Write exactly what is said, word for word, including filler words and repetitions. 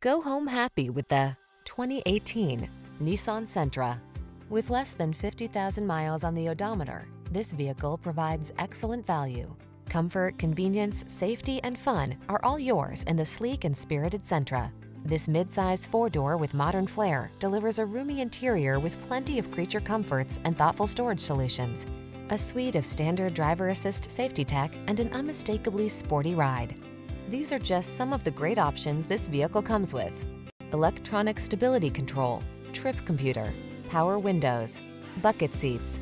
Go home happy with the twenty eighteen Nissan Sentra. With less than fifty thousand miles on the odometer, this vehicle provides excellent value. Comfort, convenience, safety, and fun are all yours in the sleek and spirited Sentra. This midsize four-door with modern flair delivers a roomy interior with plenty of creature comforts and thoughtful storage solutions, a suite of standard driver assist safety tech, and an unmistakably sporty ride. These are just some of the great options this vehicle comes with: electronic stability control, trip computer, power windows, bucket seats,